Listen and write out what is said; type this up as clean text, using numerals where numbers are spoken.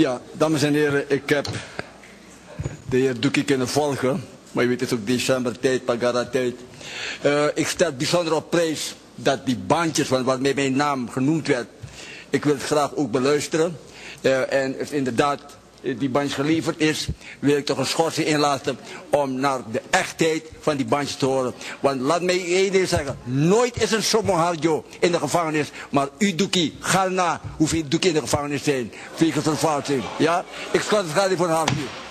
Ja, dames en heren, ik heb de heer Doekhie kunnen volgen, maar je weet het is ook decembertijd, pagara-tijd. Ik stel bijzonder op prijs dat die bandjes waarmee mijn naam genoemd werd, ik wil het graag ook beluisteren. En het inderdaad die bandje geleverd is, wil ik toch een schorsing inlaten om naar de echtheid van die bandje te horen. Want laat mij één ding zeggen, nooit is een Somohardjo in de gevangenis, maar u Doekhie, ga na hoeveel Doekhie in de gevangenis zijn, wegens een vervalsing. Ja, ik schort het graag voor een half uur.